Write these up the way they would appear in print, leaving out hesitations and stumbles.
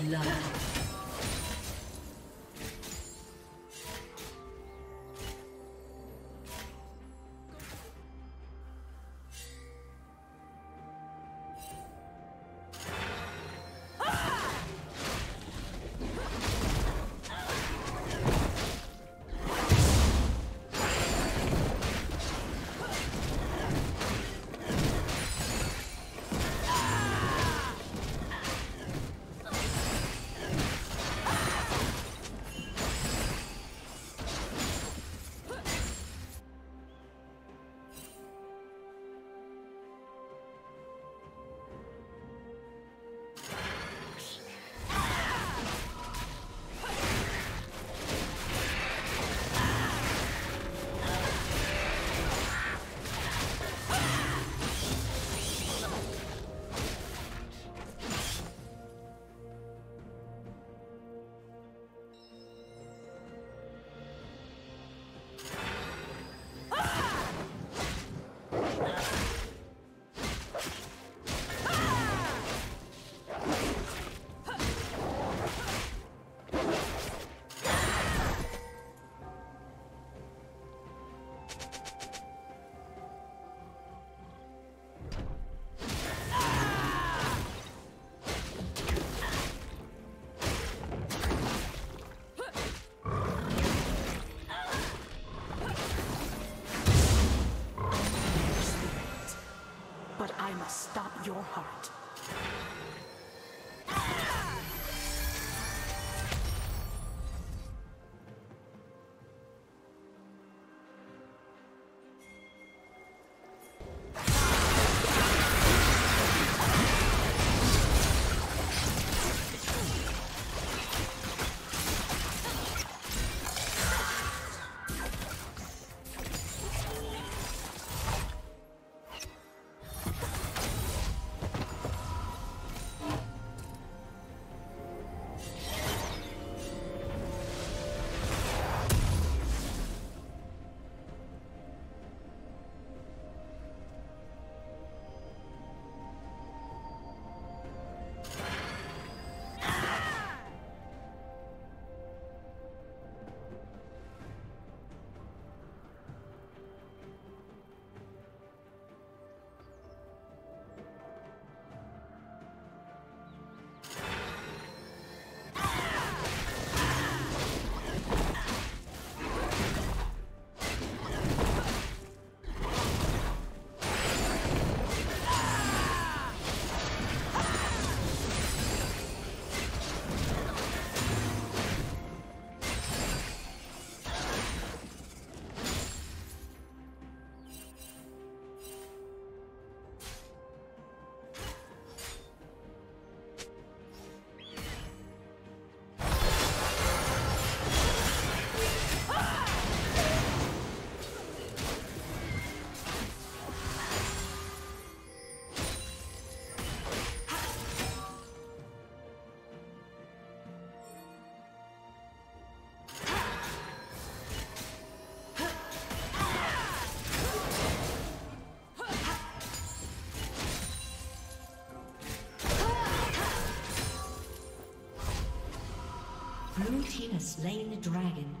Stop your heart. Blue team has slain the dragon.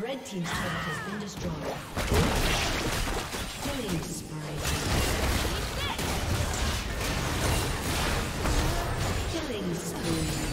Red team's turret has been destroyed. Killing spree. Killing spree.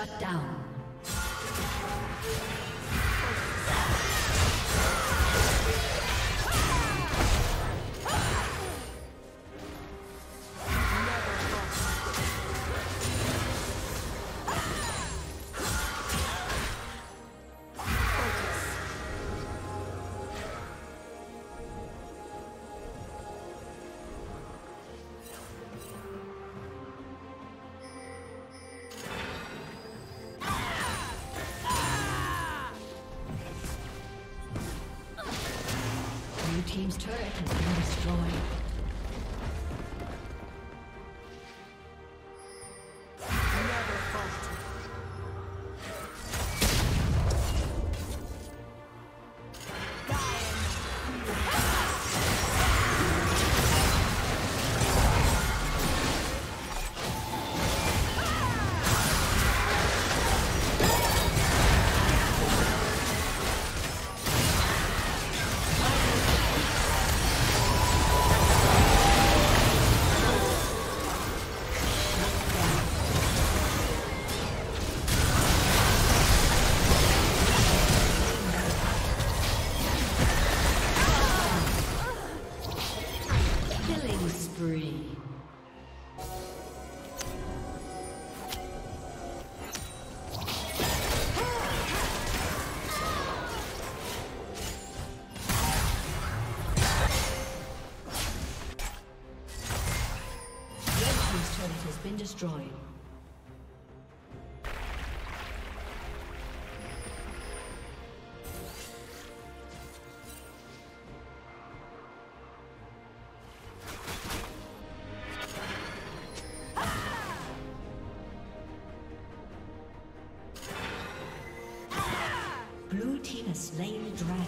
Shut down. Team's turret has been destroyed. Destroyed. Blue team has slain the dragon.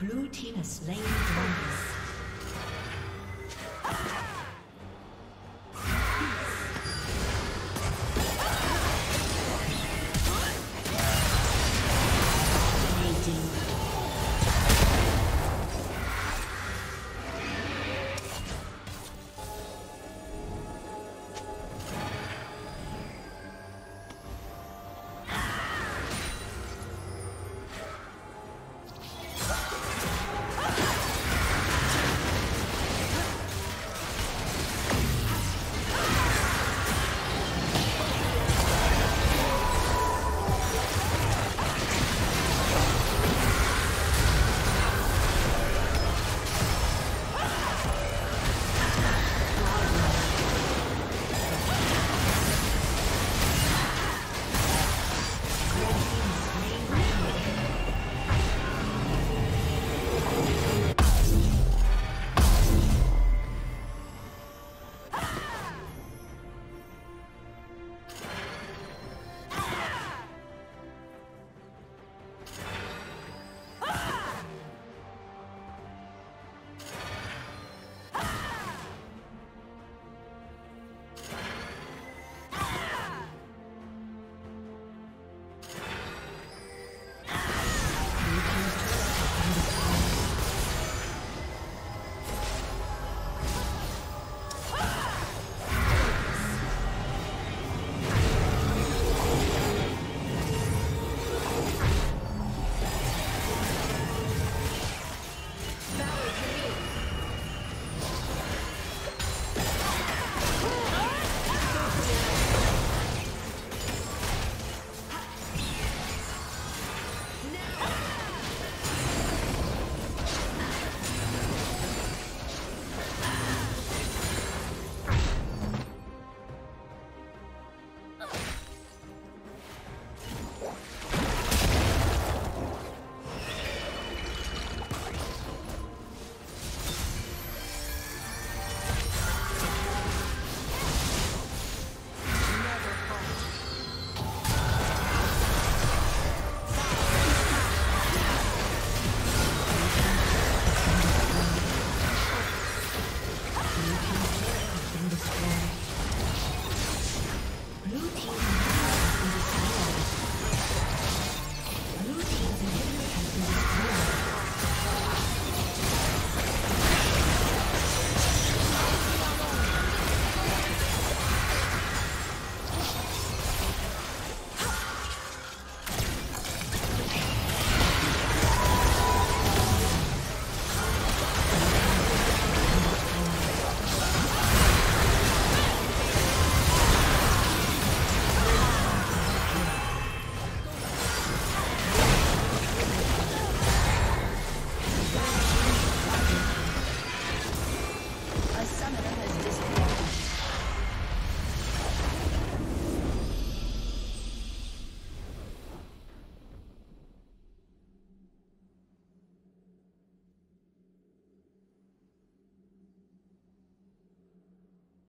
Blue team has slain the zombies.